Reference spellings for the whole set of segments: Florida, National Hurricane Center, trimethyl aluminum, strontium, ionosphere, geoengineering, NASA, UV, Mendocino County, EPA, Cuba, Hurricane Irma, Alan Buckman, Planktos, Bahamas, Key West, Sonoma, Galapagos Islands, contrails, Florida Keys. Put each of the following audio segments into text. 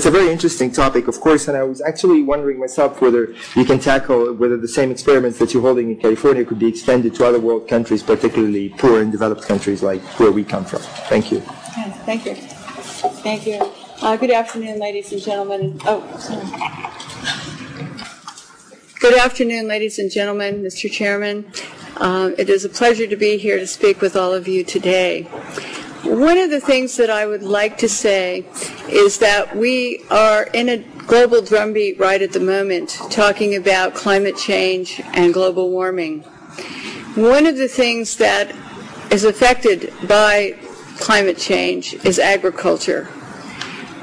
It's a very interesting topic, of course, and I was actually wondering myself whether you can tackle whether the same experiments that you're holding in California could be extended to other world countries, particularly poor and developed countries like where we come from. Thank you. Yes, thank you. Thank you. Good afternoon, ladies and gentlemen. Oh, sorry. Good afternoon, ladies and gentlemen, Mr. Chairman. It is a pleasure to be here to speak with all of you today. One of the things that I would like to say is that we are in a global drumbeat right at the moment, talking about climate change and global warming. One of the things that is affected by climate change is agriculture.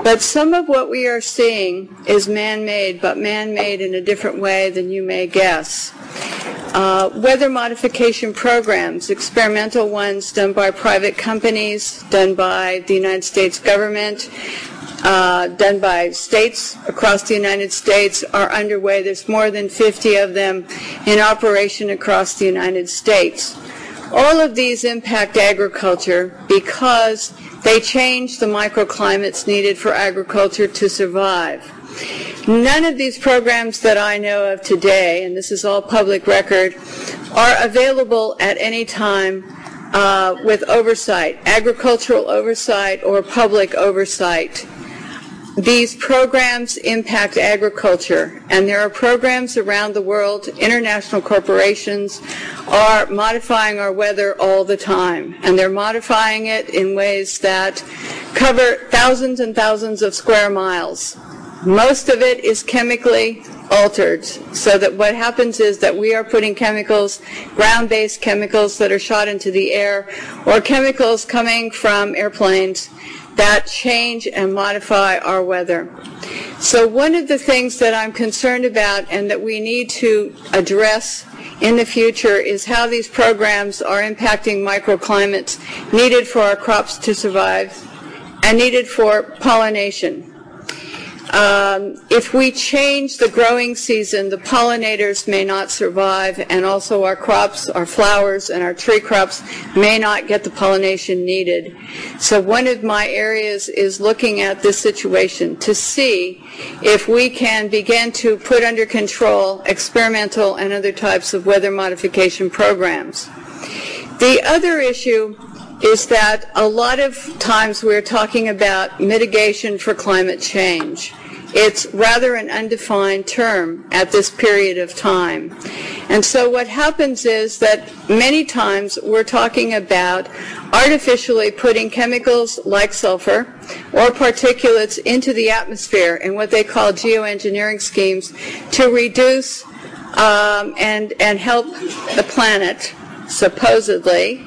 But some of what we are seeing is man-made, but man-made in a different way than you may guess. Weather modification programs, experimental ones done by private companies, done by the United States government, done by states across the United States are underway. There's more than 50 of them in operation across the United States. All of these impact agriculture because they change the microclimates needed for agriculture to survive. None of these programs that I know of today, and this is all public record, are available at any time with oversight, agricultural oversight or public oversight. These programs impact agriculture, and there are programs around the world. International corporations are modifying our weather all the time, and they're modifying it in ways that cover thousands and thousands of square miles. Most of it is chemically altered, so that what happens is that we are putting chemicals, ground-based chemicals that are shot into the air, or chemicals coming from airplanes that change and modify our weather. So one of the things that I'm concerned about and that we need to address in the future is how these programs are impacting microclimates needed for our crops to survive and needed for pollination. If we change the growing season, the pollinators may not survive, and also our crops, our flowers, and our tree crops may not get the pollination needed. So one of my areas is looking at this situation to see if we can begin to put under control experimental and other types of weather modification programs. The other issue is that a lot of times we're talking about mitigation for climate change. It's rather an undefined term at this period of time. And so what happens is that many times we're talking about artificially putting chemicals like sulfur or particulates into the atmosphere in what they call geoengineering schemes to reduce and help the planet, supposedly,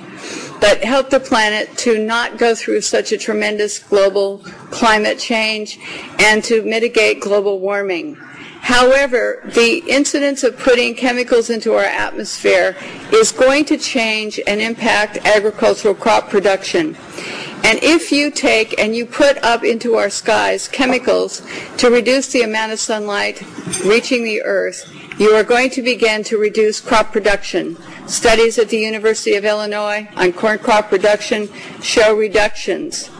but help the planet to not go through such a tremendous global climate change and to mitigate global warming. However, the incidence of putting chemicals into our atmosphere is going to change and impact agricultural crop production. And if you take and you put up into our skies chemicals to reduce the amount of sunlight reaching the earth, you are going to begin to reduce crop production. Studies at the University of Illinois on corn crop production show reductions.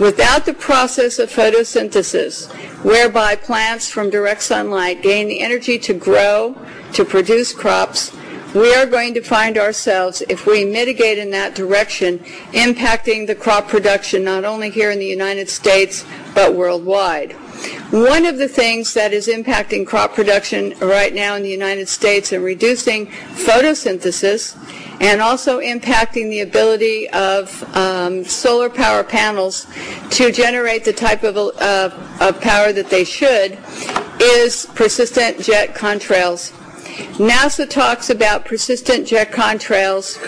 Without the process of photosynthesis, whereby plants from direct sunlight gain the energy to grow, to produce crops, we are going to find ourselves, if we mitigate in that direction, impacting the crop production not only here in the United States, but worldwide. One of the things that is impacting crop production right now in the United States and reducing photosynthesis and also impacting the ability of solar power panels to generate the type of power that they should is persistent jet contrails. NASA talks about persistent jet contrails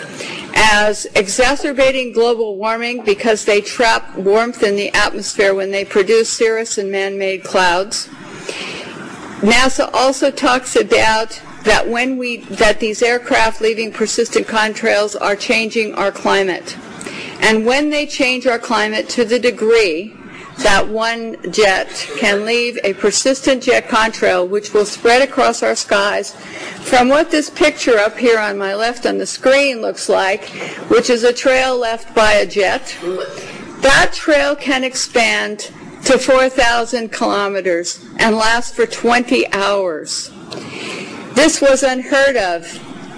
as exacerbating global warming because they trap warmth in the atmosphere when they produce cirrus and man-made clouds. NASA also talks about that that these aircraft leaving persistent contrails are changing our climate. And when they change our climate to the degree that one jet can leave a persistent jet contrail which will spread across our skies from what this picture up here on my left on the screen looks like, which is a trail left by a jet, that trail can expand to 4,000 kilometers and lasts for 20 hours. This was unheard of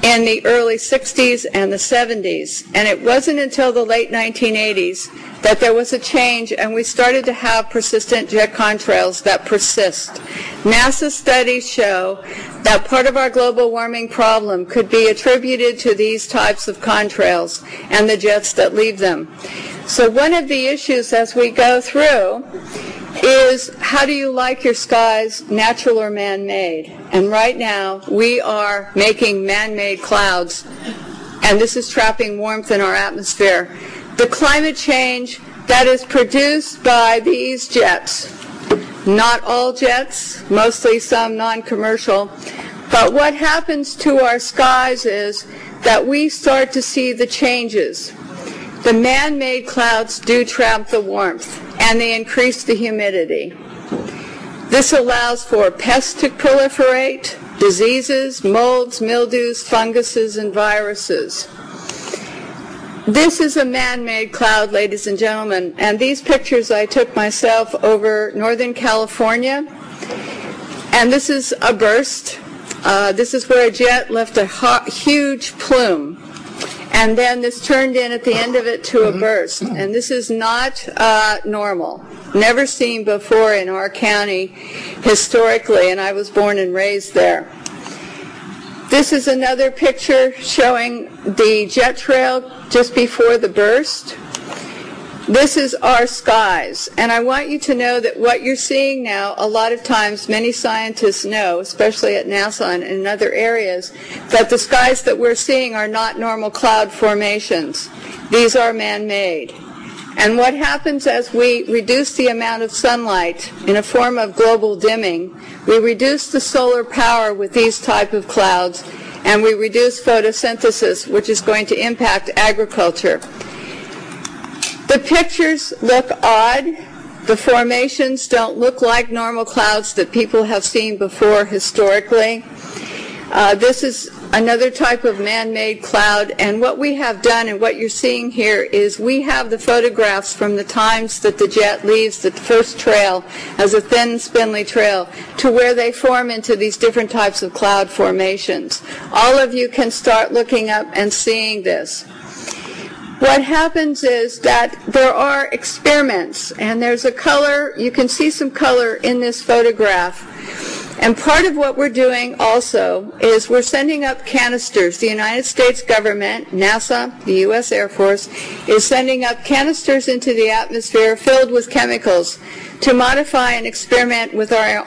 in the early 60s and the 70s, and it wasn't until the late 1980s that there was a change and we started to have persistent jet contrails that persist. NASA studies show that part of our global warming problem could be attributed to these types of contrails and the jets that leave them. So one of the issues as we go through is, how do you like your skies, natural or man-made? And right now we are making man-made clouds, and this is trapping warmth in our atmosphere. The climate change that is produced by these jets, not all jets, mostly some non-commercial, but what happens to our skies is that we start to see the changes. The man-made clouds do trap the warmth, and they increase the humidity. This allows for pests to proliferate, diseases, molds, mildews, funguses, and viruses. This is a man-made cloud, ladies and gentlemen, and these pictures I took myself over Northern California. And this is a burst. This is where a jet left a huge plume. And then this turned in at the end of it to a burst. And this is not normal. Never seen before in our county historically, and I was born and raised there. This is another picture showing the jet trail just before the burst. This is our skies, and I want you to know that what you're seeing now, a lot of times many scientists know, especially at NASA and in other areas, that the skies that we're seeing are not normal cloud formations. These are man-made. And what happens as we reduce the amount of sunlight in a form of global dimming, we reduce the solar power with these type of clouds, and we reduce photosynthesis, which is going to impact agriculture. The pictures look odd. The formations don't look like normal clouds that people have seen before historically. This is another type of man-made cloud, and what we have done and what you're seeing here is we have the photographs from the times that the jet leaves the first trail as a thin, spindly trail to where they form into these different types of cloud formations. All of you can start looking up and seeing this. What happens is that there are experiments, and there's a color, you can see some color in this photograph. And part of what we're doing also is we're sending up canisters. The United States government, NASA, the U.S. Air Force, is sending up canisters into the atmosphere filled with chemicals to modify and experiment with our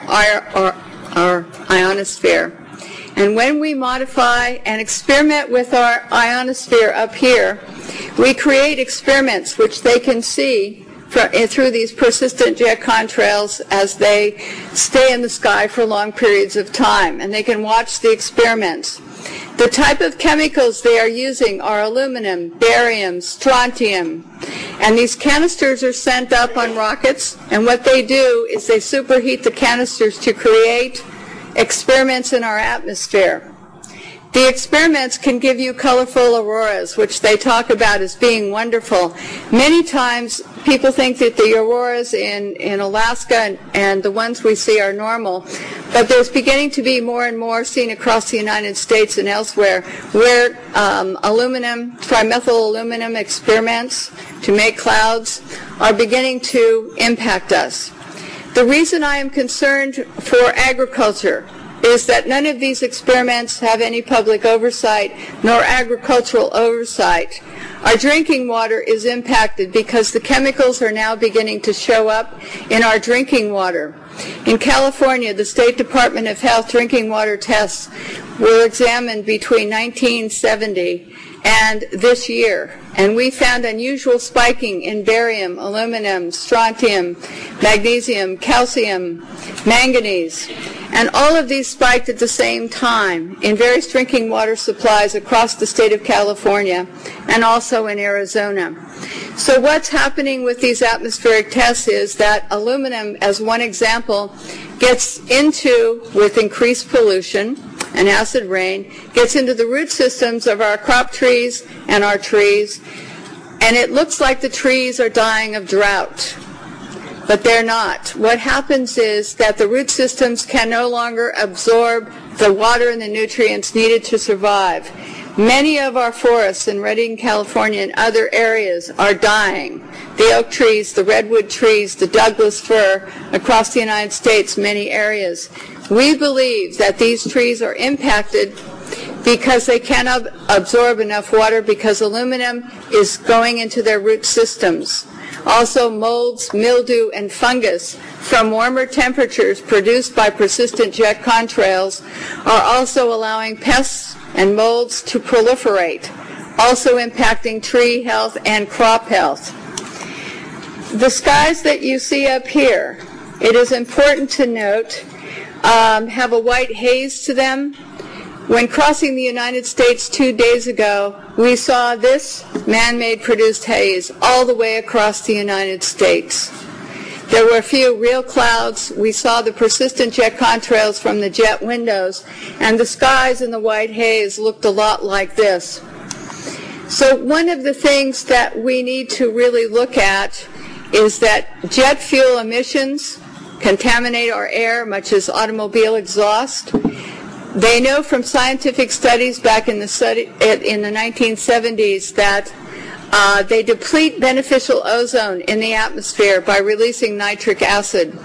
ionosphere. And when we modify and experiment with our ionosphere up here, we create experiments which they can see through these persistent jet contrails as they stay in the sky for long periods of time, and they can watch the experiments. The type of chemicals they are using are aluminum, barium, strontium, and these canisters are sent up on rockets, and what they do is they superheat the canisters to create experiments in our atmosphere. The experiments can give you colorful auroras, which they talk about as being wonderful. Many times people think that the auroras in Alaska and the ones we see are normal, but there's beginning to be more and more seen across the United States and elsewhere where trimethyl aluminum experiments to make clouds are beginning to impact us. The reason I am concerned for agriculture is that none of these experiments have any public oversight, nor agricultural oversight. Our drinking water is impacted because the chemicals are now beginning to show up in our drinking water. In California, the State Department of Health drinking water tests were examined between 1970 and this year, and we found unusual spiking in barium, aluminum, strontium, magnesium, calcium, manganese, and all of these spiked at the same time in various drinking water supplies across the state of California and also in Arizona. So what's happening with these atmospheric tests is that aluminum, as one example, gets into, with increased pollution and acid rain, gets into the root systems of our crop trees and our trees, and it looks like the trees are dying of drought. but they're not. What happens is that the root systems can no longer absorb the water and the nutrients needed to survive. Many of our forests in Redding, California and other areas are dying. The oak trees, the redwood trees, the Douglas fir, across the United States, many areas. We believe that these trees are impacted because they cannot absorb enough water because aluminum is going into their root systems. Also molds, mildew, and fungus from warmer temperatures produced by persistent jet contrails are also allowing pests and molds to proliferate, also impacting tree health and crop health. The skies that you see up here, it is important to note, have a white haze to them. When crossing the United States 2 days ago, we saw this man-made produced haze all the way across the United States. There were a few real clouds. We saw the persistent jet contrails from the jet windows, and the skies in the white haze looked a lot like this. So one of the things that we need to really look at is that jet fuel emissions contaminate our air, much as automobile exhaust. They know from scientific studies back in the 1970s that they deplete beneficial ozone in the atmosphere by releasing nitric acid.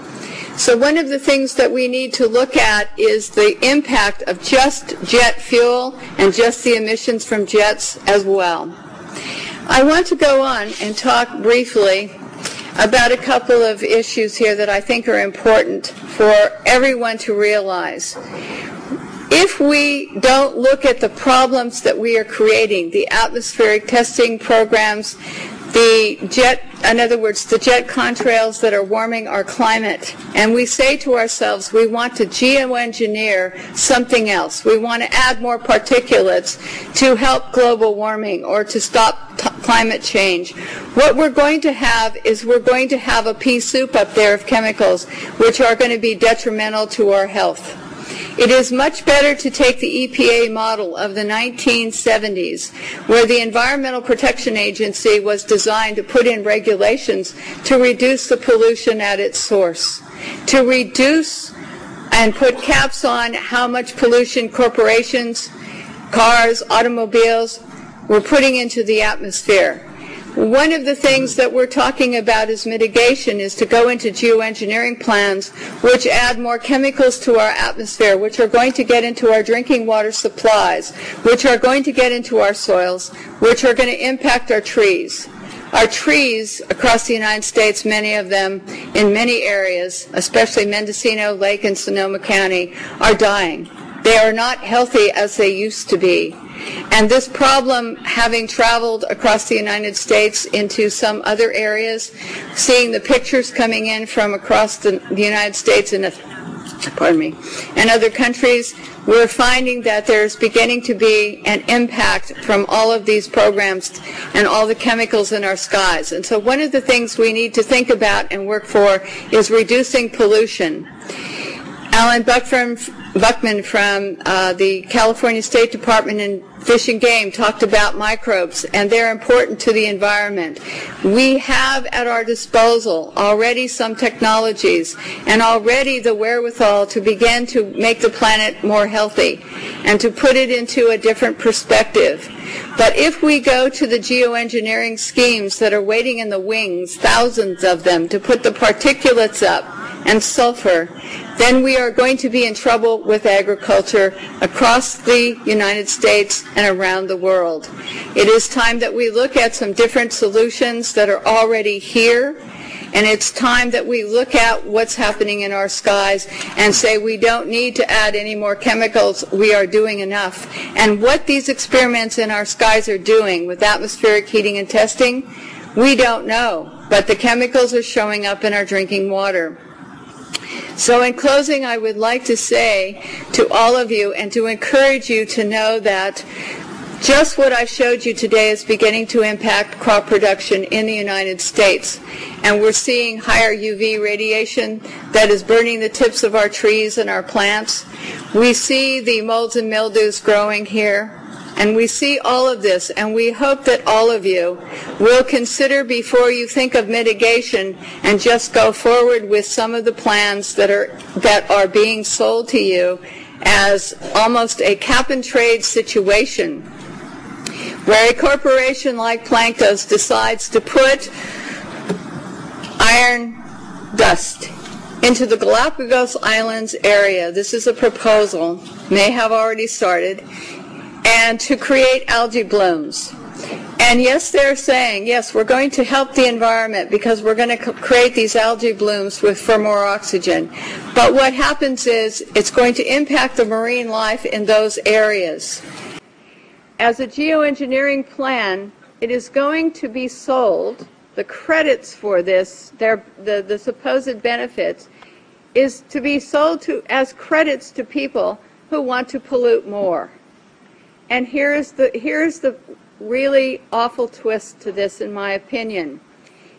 So one of the things that we need to look at is the impact of just jet fuel and just the emissions from jets as well. I want to go on and talk briefly about a couple of issues here that I think are important for everyone to realize. If we don't look at the problems that we are creating, the atmospheric testing programs, in other words, the jet contrails that are warming our climate, and we say to ourselves, we want to geoengineer something else. We want to add more particulates to help global warming or to stop climate change. What we're going to have is we're going to have a pea soup up there of chemicals which are going to be detrimental to our health. It is much better to take the EPA model of the 1970s, where the Environmental Protection Agency was designed to put in regulations to reduce the pollution at its source, to reduce and put caps on how much pollution corporations, cars, automobiles were putting into the atmosphere. One of the things that we're talking about is mitigation, is to go into geoengineering plans which add more chemicals to our atmosphere, which are going to get into our drinking water supplies, which are going to get into our soils, which are going to impact our trees. Our trees across the United States, many of them in many areas, especially Mendocino, Lake, and Sonoma County, are dying. They are not healthy as they used to be. And this problem, having traveled across the United States into some other areas, seeing the pictures coming in from across the United States and other countries, we're finding that there's beginning to be an impact from all of these programs and all the chemicals in our skies. And so one of the things we need to think about and work for is reducing pollution. Alan Buckman from the California State Department in Fish and Game talked about microbes, and they're important to the environment. We have at our disposal already some technologies and already the wherewithal to begin to make the planet more healthy and to put it into a different perspective. But if we go to the geoengineering schemes that are waiting in the wings, thousands of them, to put the particulates up and sulfur, then we are going to be in trouble with agriculture across the United States and around the world. It is time that we look at some different solutions that are already here, and it's time that we look at what's happening in our skies and say we don't need to add any more chemicals, we are doing enough. And what these experiments in our skies are doing with atmospheric heating and testing, we don't know, but the chemicals are showing up in our drinking water. So in closing, I would like to say to all of you and to encourage you to know that just what I showed you today is beginning to impact crop production in the United States. And we're seeing higher UV radiation that is burning the tips of our trees and our plants. We see the molds and mildews growing here. And we see all of this, and we hope that all of you will consider before you think of mitigation and just go forward with some of the plans that are being sold to you as almost a cap-and-trade situation, where a corporation like Planktos decides to put iron dust into the Galapagos Islands area. This is a proposal, may have already started, and to create algae blooms. And yes, they're saying, yes, we're going to help the environment because we're going to create these algae blooms for more oxygen. But what happens is it's going to impact the marine life in those areas. As a geoengineering plan, it is going to be sold. The credits for this, the supposed benefits, is to be sold as credits to people who want to pollute more. And here's the really awful twist to this, in my opinion,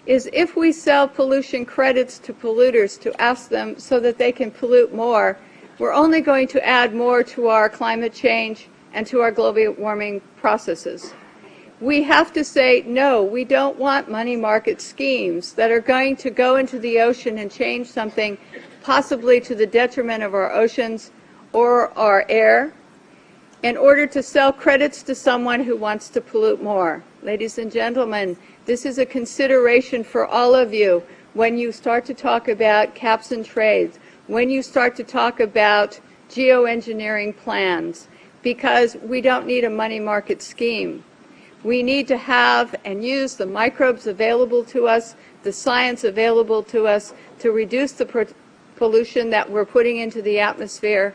is if we sell pollution credits to polluters to ask them so that they can pollute more, we're only going to add more to our climate change and to our global warming processes. We have to say, no, we don't want money market schemes that are going to go into the ocean and change something, possibly to the detriment of our oceans or our air, in order to sell credits to someone who wants to pollute more. Ladies and gentlemen, this is a consideration for all of you when you start to talk about caps and trades, when you start to talk about geoengineering plans, because we don't need a money market scheme. We need to have and use the microbes available to us, the science available to us, to reduce the pollution that we're putting into the atmosphere.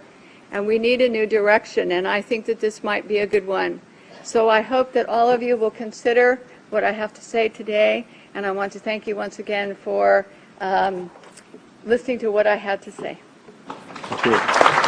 And we need a new direction, and I think that this might be a good one. So I hope that all of you will consider what I have to say today, and I want to thank you once again for listening to what I had to say. Thank you.